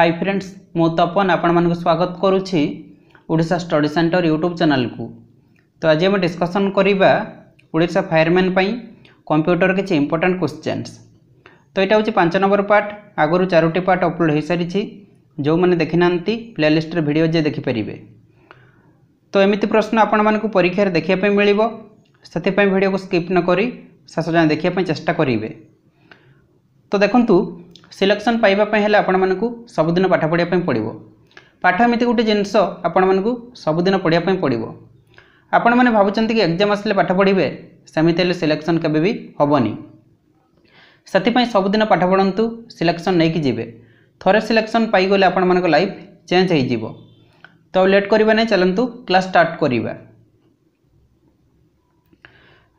Hi friends मो तपन आपण मानक स्वागत करुछि Odisha study centre YouTube channel को। तो आज हम डिस्कशन करबा ओडिशा फायरमैन पई कंप्यूटर के इंपोर्टेंट क्वेश्चंस। तो एटा होछि 5 नंबर पार्ट। आगरु 4टी पार्ट अपलोड होई सारिछि, जो माने देखिनांती प्लेलिस्ट रे वीडियो जे देखि परिबे। तो एमिति प्रश्न आपण मानक परीक्षा रे देखिया पई मिलिबो, सेति पई वीडियो को स्किप न करी शेष जाय देखिया पई चेष्टा करिवे। तो देखंतु सिलेक्शन पाइबा पई हेले आपण मानकु सबदिन पाठ पढ़िया पई पड़िबो। पाठ एमती गोटे जिनस आपण मानकु सबदिन पढ़िया पई पड़िबो। आपण माने भाबुचंती कि एग्जाम आसले पाठ पढ़िबे, सेमिति हेले सिलेक्शन केबे भी होबनी। सेति पई सबदिन पाठ पढ़ंतु, सिलेक्शन नै कि जिवे। थरे सिलेक्शन पाई गले आपण मानक लाइफ चेंज होई जिवो। तो लेट करिबा नै, चलंतु क्लास स्टार्ट करिबा।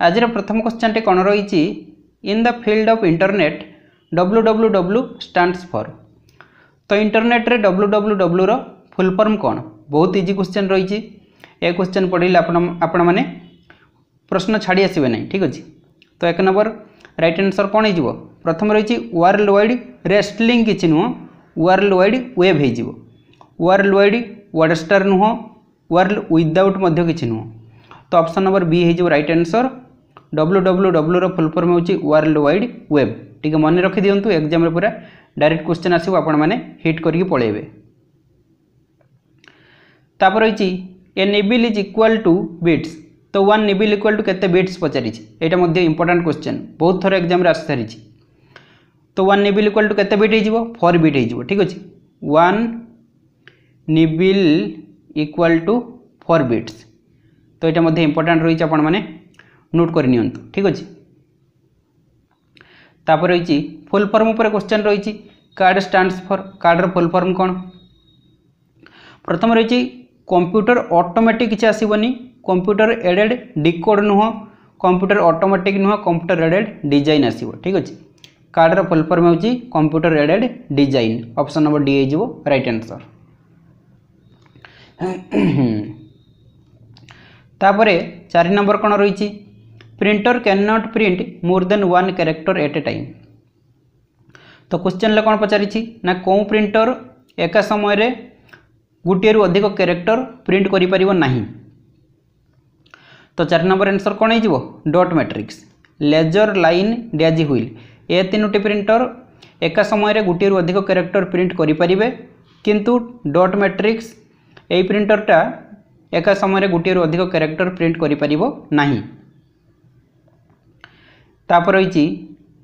आजर प्रथम क्वेश्चन टे कोन रहिछि, in the field of internet WWW stands for. तो इंटरनेट रे WWW रो फुल फॉर्म कौन? बहुत इजी क्वेश्चन रही। ए क्वेश्चन पढ़ले आपण माने प्रश्न छाड़ी आसबे नहीं, ठीक अछि। तो एक नंबर राइट आंसर कौन हो? प्रथम रही वर्ल्ड वाइड रेस्टलिंग किछि नुह, वर्ल्ड वाइड वेब हो, वर्ल्ड वाइड वाडस्टर नुह, वर्ल्ड विदाउट मध्य किछि नुह। तो ऑप्शन नंबर बी हो राइट आंसर। WWW रो फुल फॉर्म होछि वर्ल्ड वाइड वेब। ठीक है, मन रखी दिंतु, एग्जाम पूरा डायरेक्ट क्वेश्चन आसो आपण माने हिट करके पलैबे। तापर होछि a nibble is equal to bits. तो 1 निबिल इक्वल टू केते बिट्स पचारि छि, एटा मध्ये इंपोर्टेंट क्वेश्चन, बहुत थोर एग्जाम रे आससारि छि। तो 1 निबिल इक्वल टू केते बिट हिजिबो? 4 बिट हिजिबो, ठीक अछि। 1 निबिल इक्वल टू 4 बिट्स। तो एटा मध्ये इंपोर्टेंट रहिछि, आपण माने नोट कर नियंतु, ठीक अछि। तापर रही फुल फॉर्म पर क्वेश्चन रही, कार्ड स्टैंड्स फॉर। कार्ड रो फुल फॉर्म कौन? प्रथम रही कंप्यूटर ऑटोमेटिक किसी आसबनी, कंप्यूटर एडेड डिकोड नुह, कंप्यूटर ऑटोमेटिक नुह, कंप्यूटर एडेड डिजाइन आसो, ठीक अच्छे। कार्ड रो फुल फॉर्म हो computer aided design, option number D हो राइट आंसर। तापर 4 नंबर कौन रही, printer can not print more than 1 character at a time. तो क्वेश्चन ले कौन पचारिछि ना, कौ प्रिंटर एक समय रे गुटे रु अधिक कैरेक्टर प्रिंट करि परिबो नाही। तो 4 नंबर आंसर कौन हिजिबो? Dot matrix, laser line daisy wheel. ए तीनोटी प्रिंटर एक समय रे गुटे रु अधिक कैरेक्टर प्रिंट करि परिबे, किंतु डॉट मैट्रिक्स ए प्रिंटर टा एक समय रे गुटे रु अधिक कैरेक्टर प्रिंट करि परिबो नाही। तापर रही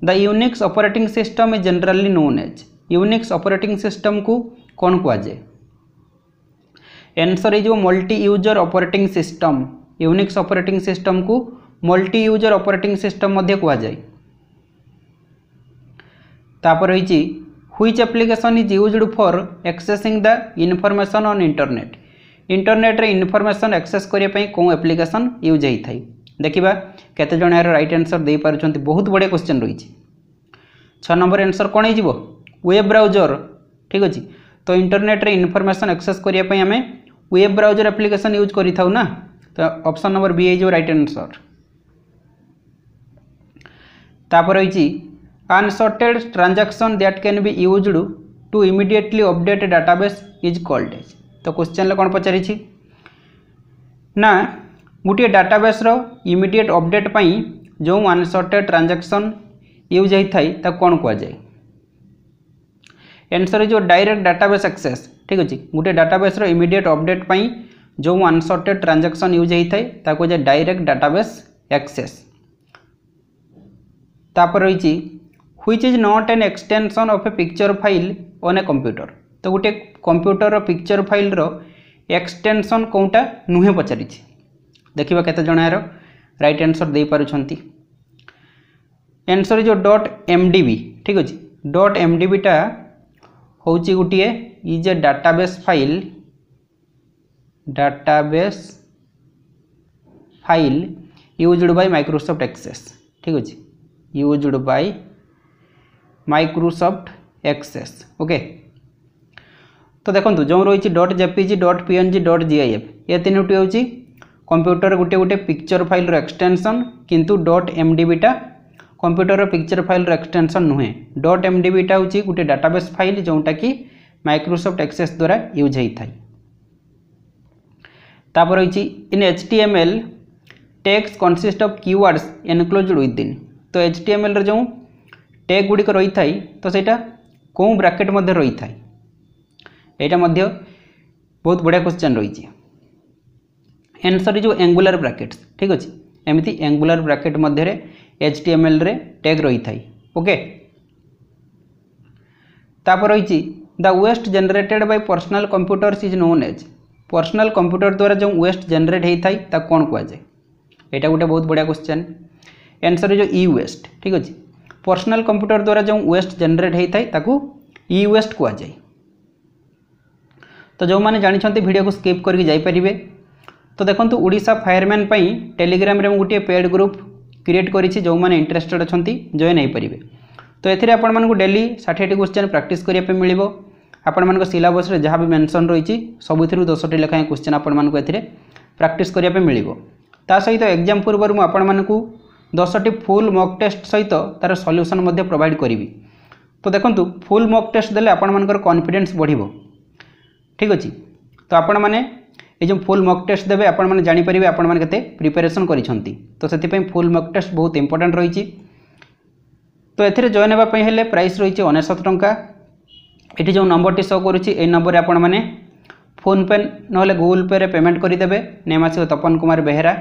the Unix operating system is generally known as. Unix operating system को कौन कहुए? आंसर हो multi user operating system. Unix operating system को मल्टी यूजर ऑपरेटिंग सिस्टम कहुए। तापर रही which application is used for accessing the information on internet. Internet रे information access करिया पई कोन एप्लिकेशन यूज होई थाई? देखिबा केते जण यार राइट आंसर दे पारुछंती, बहुत बढ़िया क्वेश्चन रही। 6 नंबर आंसर कौन हो? वेब ब्राउजर, ठीक अच्छे। तो इंटरनेट रे इनफॉरमेशन एक्सेस करिया पई हमें वेब ब्राउजर एप्लिकेशन यूज करी थाउ ना। तो ऑप्शन नंबर बी हो राइट आंसर। तापर रही unsorted transaction that can be used to immediately update database is called as. तो क्वेश्चन ले कौन पचारिछि ना, गोटे डाटाबेस रो इमीडिएट अपडेट पई जो अनसॉर्टेड ट्रांजैक्शन यूज होता है ताको कौन कहुए? आंसर जो डायरेक्ट डाटाबेस एक्सेस, ठीक अच्छे। गोटे डाटाबेस रो इमीडिएट अपडेट पई जो अनसॉर्टेड ट्रांजैक्शन यूज होता है ताको जे डायरेक्ट डाटाबेस एक्सेस। तापर रही which is not an extension of a picture file on a computer. तो गोटे कंप्यूटर रो पिक्चर फाइल रो एक्सटेंशन कोटा नुहे पचारिछि, देखिबा केते जण यार राइट आंसर दे पारुछंती। आंसर जो डॉट एमडीबी, ठीक अछि। डॉट एमडीबी टा होउची गुटिए is a database file, used by Microsoft Access, ठीक अछि। Used by Microsoft Access, okay. तो देखंतु जो रहिछि dot JPG, dot PNG, dot GIF, ए तीनोटी होउची कंप्यूटर गुटे गुटे पिक्चर फाइल रो एक्सटेंशन, किंतु डॉट एमडीबी टा कंप्यूटर रो पिक्चर फाइल रो एक्सटेंशन नुहे। डॉट एमडीबी टा होची गुटे डाटाबेस फाइल जोंटा कि माइक्रोसॉफ्ट एक्सेस द्वारा यूज होता है। तापर रही in HTML tags consist of keywords enclosed within. तो एचटीएमएल रे जो टैग गुड़ी रही था तो सहीटा कौन ब्राकेट मध्य रही था यहाँ बहुत बढ़िया क्वेश्चन रही है। आंसर जो एंगुलर ब्राकेट्स ठीक अच्छे एमती एंगुलर ब्राकेट मध्य एचटीएमएल रे टैग रही था। ओके तापर रही the waste generated by personal computers is known as. Personal computer द्वारा जो वेस्ट जनरेट होता है कौन कहुए यहाँ गोटे बहुत बढ़िया क्वेश्चन। आंसर जो ई वेस्ट ठीक अच्छे पर्सनल कंप्यूटर द्वारा जो वेस्ट जनरेट होता है ई वेस्ट कहुए। तो जो मैंने जानते वीडियो को स्किप करके जाइपारे तो देखो ओडिशा फायरमैन टेलीग्राम रे गोटे पेड ग्रुप क्रिएट करी जो मैंने इंटरेस्टेड अच्छा जॉइन हो पारे। तो ये आपको डेली 60 क्वेश्चन प्रैक्टिस करने मिल आपण सिलेबस जहाँ भी मेंशन रही सबुथ 10टी लेखाएं क्वेश्चन आपण प्रैक्टिस करने मिल सहित एग्जाम पूर्व मुझे 10टी फुल मॉक टेस्ट सहित तार सॉल्यूशन प्रोवाइड करी। तो देखो फुल मॉक टेस्ट देले आपण कॉन्फिडेंस बढ़िबो ठीक अच्छे। तो आपण माने ए जो फुल मॉक टेस्ट देवे आपण माने जानि परिबे आपण माने केते प्रिपरेशन करिसंती। तो सेति पई फुल मॉक टेस्ट बहुत इंपोर्टेंट रही। तो एथिरे जॉइन हेबा पई हेले प्राइस रही 59 टंका। एठी जो नंबर टी शो करूची ए नंबर रे आपण माने फोन पे नहले गूगल पे रे पेमेंट करि देबे। नेम आसी तपन कुमार बेहेरा।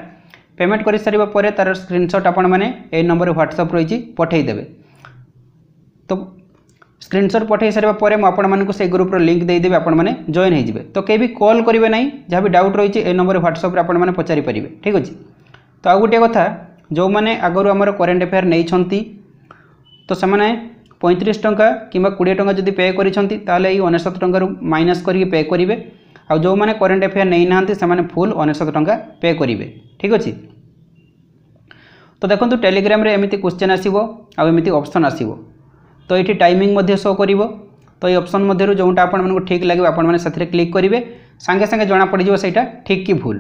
पेमेंट करि सरिबा परे तार स्क्रीनशॉट आपण माने ए नंबर व्हाट्सएप रही पठेई देबे। तो स्क्रीनशॉट पठाई सारे पर मुझे से ग्रुप रो लिंक देदेवि आपण माने जॉइन हो जाए। तो कहीं भी कॉल करेंगे ना जहाँ भी डाउट रही है ए नंबर व्हाट्सएप रे आपण माने पचारि परिबे ठीक अच्छे। तो आउ गोटे कथा जो मैंने आगुरी आमर करेन्ट अफेयर नहीं तो से 35 टंका कि 20 टंका जब पे करें 59 टंका माइनस करके पे करेंगे। आ जो मैंने करेन्ट अफेयर नहीं ना से फुल 59 टंका पे करेंगे ठीक अच्छे। तो देखो टेलीग्राम रे एमती क्वेश्चन आसो आमती ऑप्शन आसो तो ये टाइमिंग शो कर तो ये ऑप्शन मध्य जोटा आपको ठीक लगे आपने से क्लिक करेंगे सांगे सांगे जना पड़ज सहीटा ठीक कि भूल।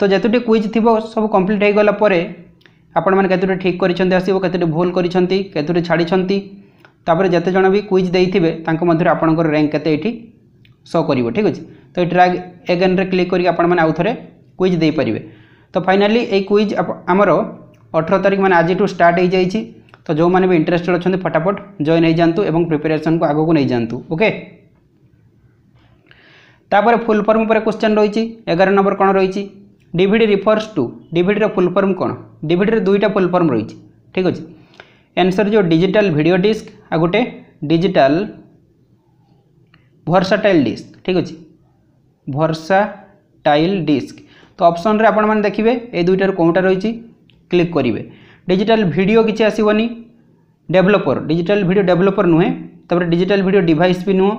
तो जेतुटी क्विज थी सब कंप्लीट हो गला आपण मैंने केतोटी ठीक करते भूल करते छाड़ी तापर जिते जन भी क्विज देते आपण रैंक के शो कर ठीक अच्छे। तो ये ट्राई एगेन रे क्लिक करके आपने आउ थे क्विज दे पारे। तो फाइनाली ये क्विज आमर 18 तारीख मैंने आज स्टार्ट हो जाइए। तो जो माने भी इंटरेस्टेड अच्छा फटाफट जॉइन हो जातु एवं प्रिपरेशन को आगो को नहीं जातु। ओके तापर फुल फॉर्म पर क्वेश्चन रही 11 नंबर कौन रही डीवीडी रिफर्स टू। डीवीडी रे फुल फॉर्म कौन डीवीडी रे 2टा फुल फॉर्म रही ठीक अच्छे। आंसर जो डिजिटल वीडियो डिस्क आ गोटे डिजिटल वर्साटाइल डिस्क ठीक अच्छे वर्साटाइल डिस्क। तो ऑप्शन रे आपण माने देखिबे ए दुईटार कोनटा रही क्लिक करेंगे। डिजिटल वीडियो किसी आसवनी डेवलपर डिजिटल वीडियो डेवलपर नुहे तब डिजिटल वीडियो डिवाइस भी नुह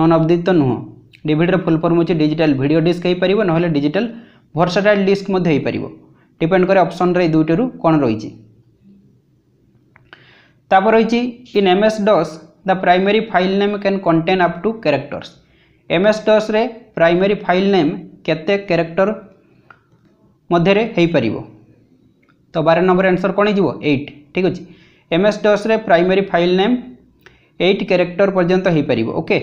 नन अफ दि तो नुह। डीवीडी फुल फॉर्म होची डिजिटल वीडियो डिस्क हो पार ना डिजिटल वर्साटाइल डिस्क हो पार डिपेंड करे ऑप्शन रे दुईट रू कौन रही। तापर रही in MS DOS the primary file name can contain up to characters. MS DOS रे प्राइमरी फाइल नेम केते कैरेक्टर मध्य रे हो पार। तो 12 नंबर आंसर कौन हो 8 ठीक अच्छे। एमएस डॉस रे प्राइमरी फाइल नेम 8 कैरेक्टर पर्यंत हो पार। ओके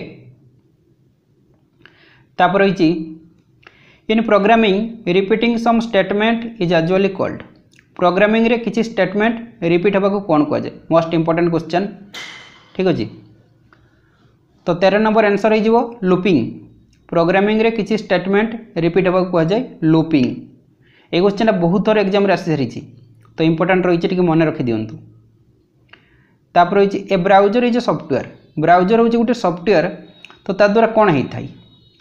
तापर रही in programming repeating some statement is actually called. Programming रे किसी स्टेटमेंट रिपीट होगा कौन कहुए मोस्ट इंपोर्टेंट क्वेश्चन ठीक अच्छे। तो 13 नंबर आंसर हो लूपिंग। प्रोग्रामिंग रे किसी स्टेटमेंट रिपीट होगा कहुए लूपिंग। ये क्वेश्चन बहुत थोड़ा एग्जाम रे आसी सारी तो इंपोर्टेंट रही मन रखी दिंतु। तापर रही a browser is a software. Browser हूँ गोटे सॉफ्टवेयर तो तार द्वारा कौन होता है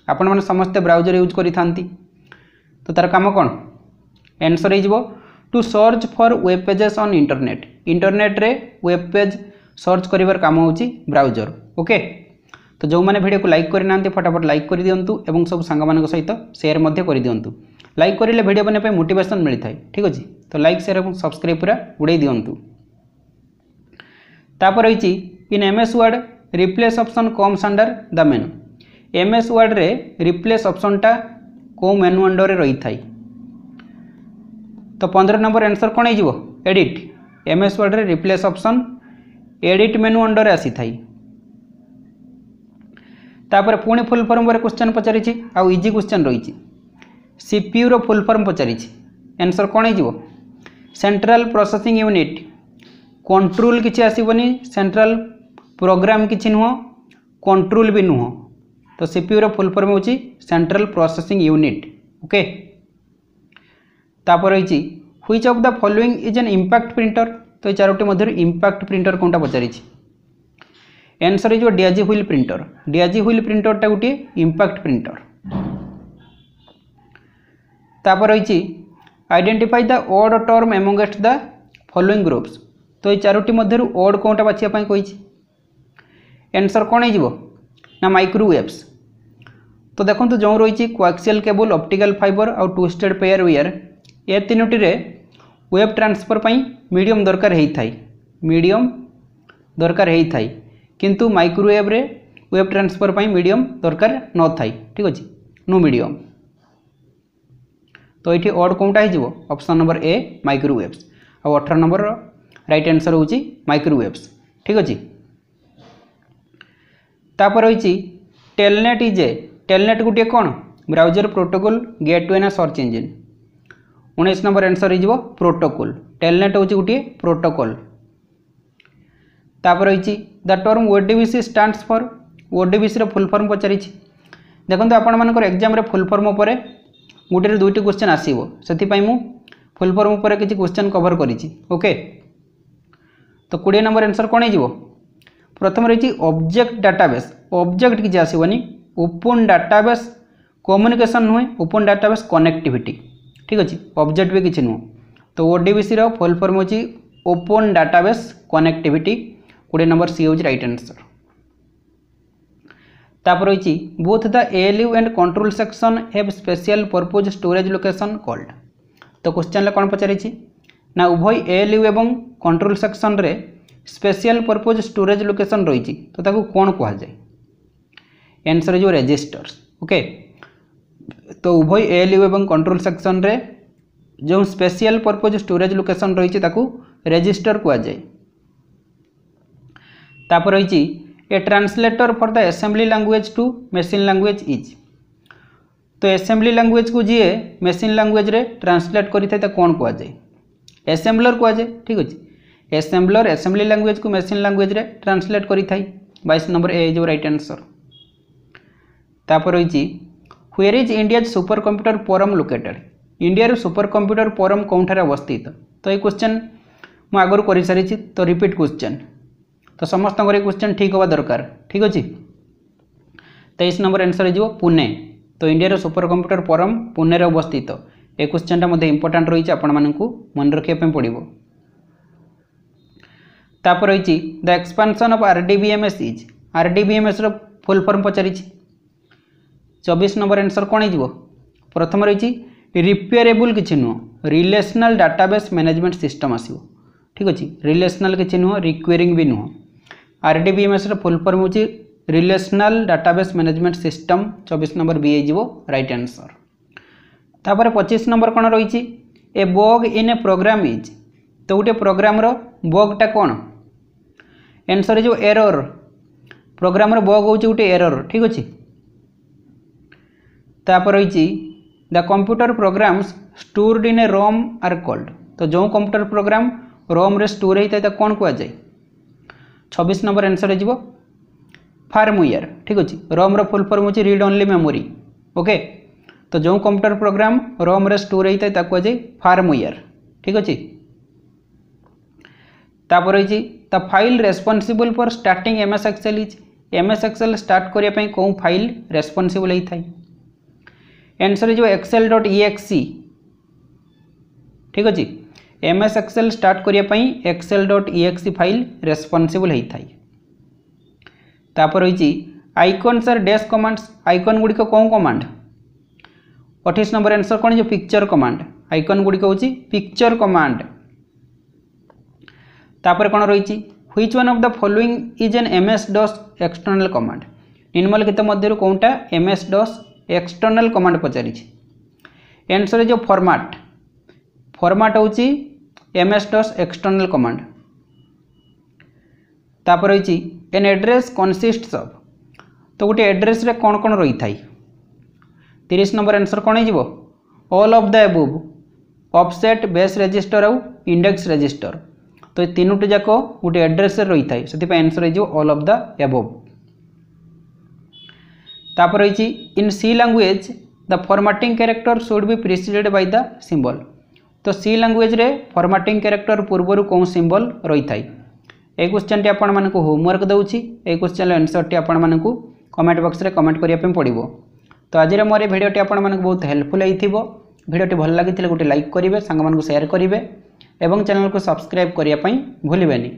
आपण मैंने समस्ते ब्राउजर यूज करी थांती। तो तार काम कौन आंसर हो to search for web pages on internet. Internet रे वेब पेज सर्च करिवार काम होची ब्राउजर। ओके तो जो मैंने वीडियो को लाइक करना फटाफट लाइक कर दिंतु और सब सांग मान सहित शेयर कर दिंतु। लाइक करेंगे वीडियो बनाने मोटिवेशन मिलता है ठीक अच्छे। तो लाइक शेयर और सब्सक्राइब पूरा उड़े दिंतु। तापर रही in MS Word replace option comes under the menu. MS Word रे रिप्लेस ऑप्शन टा को मेनू अंडर रही था। तो 15 नंबर आंसर कौन हो एडिट। एमएस वर्ड रे replace option edit menu under आसी थाई। तापर पुणी फुल फॉर्म पर क्वेश्चन पचारि आउ इजी क्वेश्चन रही सीपीयू रो फुल फॉर्म पचारि आंसर कौन हो सेंट्रल प्रोसेसिंग यूनिट कंट्रोल किसी आसबनी सेंट्रल प्रोग्राम किसी नुह कंट्रोल भी नुह तो सीपीयू रो फुल फॉर्म होची सेंट्रल प्रोसेसिंग यूनिट ओके तापर रही which of the following is an impact printer तो ये चारोटी मध्य इंपैक्ट प्रिंटर कौनटा पचारि आंसर हो daisy wheel printer. Daisy wheel प्रिंटरटा गोटे इंपैक्ट प्रिंटर तापर रही identify the odd term amongst the following groups तो ये चारोटी मध्य ऑड कौनटा बाछिया कही आंसर कौन हो ना माइक्रोवेव्स तो देखो तो जो रही कोएक्सियल केबल ऑप्टिकल फाइबर और ट्विस्टेड पेयर वेयर ए तीनोटी वेब ट्रांसफर पर मीडियम दरकार होता है मीडियम दरकार होता है किंतु माइक्रोवेव रे वेब ट्रांसफर पर मीडियम दरकार न था ठीक अच्छे नो मीडियम तो ये ऑड कौनटा हो ऑप्शन नंबर ए माइक्रोवेव्स और 18 नंबर राइट आंसर हो माइक्रोवेव्स ठीक अच्छे तापर रही टेलनेट इज ए टेलनेट गोटे कौन ब्राउजर प्रोटोकॉल गेटवे ना सर्च इंजिन 19 नंबर आंसर हो प्रोटोकॉल टेलनेट हो गोटे प्रोटोकॉल तापर रही the term ODBC stands for ODBC रो फुल फॉर्म पचारि देखो आपण मानकर एग्जाम रे फुल फॉर्म पर गोटे दुईटी क्वेश्चन आसीबो सेथिपाई मु फुल फॉर्म पर किछि क्वेश्चन कवर करिछि ओके तो 20 नंबर आंसर कोन हिजिबो प्रथम रही ऑब्जेक्ट डाटाबेस ऑब्जेक्ट किछि आसीबोनी ओपन डाटाबेस कम्युनिकेशन नुहे ओपन डाटाबेस कनेक्टिविटी ठीक अछि ऑब्जेक्ट भी किछि नु तो ओडीबीसी रो फुल फॉर्म होछि open database connectivity 20 number C होज राइट आंसर तापर रही both the ALU and control section have special purpose storage location called तो क्वेश्चन कौन पचारि ना उभय एएलयू एवं कंट्रोल सेक्शन रे स्पेशल पर्पज स्टोरेज लोकेशन रही तो ताकू कौन कहुए आंसर जो रजिस्टर्स ओके तो उभय एएलयू एवं कंट्रोल सेक्शन रे जो स्पेशल पर्पज स्टोरेज लोकेशन रही ताकू रजिस्टर कहुए तापर रही a translator for the assembly language to machine language is तो असेंबली लैंग्वेज को जी मशीन लैंग्वेज रे ट्रांसलेट करी था कौन कहुए एसेम्बलर कहुए ठीक अच्छे एसेम्बलर असेंबली लैंग्वेज को मशीन लैंग्वेज रे ट्रांसलेट करी था 22 नंबर ए जो राइट आंसर तापर रही where is India super computer परम लोकेटेड इंडिया सुपर कंप्यूटर परम कौन अवस्थित तो ये क्वेश्चन मुझे आगुरी कर सारी तो रिपीट क्वेश्चन तो समस्त क्वेश्चन ठीक होगा दरकार ठीक अच्छे 23 नंबर आंसर हो पुणे तो इंडिया सुपर कंप्यूटर परम पुणे अवस्थित ए क्वेश्चन मध्य इंपोर्टाट रही आपण मानू मन रखापी पड़ो तापर रही the expansion of RDBMS is RDBMS full form पचारि 24 नंबर आंसर कौन हो प्रथम रही रिपेयरेबल किसी नुह रिलेशनल डाटाबेस मैनेजमेंट सिस्टम आस ठीक अच्छे रिलेशनल किसी नुह रिक्वेरिंग भी नुह आरडीबीएमएस फुल फॉर्म होची relational database management system 24 number B हो राइट आंसर तापर 25 नंबर कौन रही a bug in a program is तो गोटे प्रोग्राम रो बगटा कौन आंसर जो एरर प्रोग्राम रो बग होची गोटे एरर ठीक अच्छे तापर रही the computer programs stored in a ROM are called तो जो कंप्यूटर प्रोग्राम रोम रे स्टोर होता है कौन कहुए 26 नंबर आंसर हो फार्मवेयर ठीक अच्छे रोम रो फुल फॉर्म होची रीड ओनली मेमोरी ओके तो जो कंप्यूटर प्रोग्राम रोम रे स्टोर होता है कहुए फार्मवेयर ठीक अच्छे तापर रही the file responsible for starting MS Excel is MS Excel start करने पे कौन फाइल रेस्पॉन्सिबल होता है आंसर हो एक्सेल डॉट ईएक्सई ठीक अच्छे एमएस एक्सेल स्टार्ट करिया पई Excel dot EXE file responsible होता है तापर रही icon sir dash commands icon गुड़ी को कौन कमांड 28 नंबर आंसर कौन जो पिक्चर कमांड आइकन गुड़ी को पिक्चर कमांड तापर कौन रही which one of the following is an MS DOS external command निम्नलिखित मध्य कौनटा एमएस डॉस एक्सटर्नल कमांड पचारि आंसर जो फॉर्मेट फॉर्मेट होची MS-DOS एक्सटर्नल कमांड तापर रही एन एड्रेस कनसीस्ट सब तो गोटे एड्रेस रे कौन कौन रही थाई 30 नंबर आंसर कौन हो all of the above offset base register आउ इंडेक्स रजिस्टर तो तीनोटी जाक गोटे एड्रेस रही थाई से आंसर हो ऑल ऑफ द अबव। तापर रही in C language the formatting character should be preceded by the symbol तो सी लैंग्वेज रे फॉर्मेटिंग कैरेक्टर पूर्वर कौन सिंबल रही थाई ए क्वेश्चन टी आपण मानक होमवर्क दउछि ए क्वेश्चन आंसर टी आपण मानक कमेंट बॉक्स रे कमेंट करिया पे पड़िबो। तो आज रे मोर वीडियो टी आपण मानक बहुत हेल्पफुल हेथिबो वीडियो टी भल लागितले गोटे लाइक करिवे सांग मानक शेयर करिवे एवं चैनल को सब्सक्राइब करिया पई भूलिबेनी।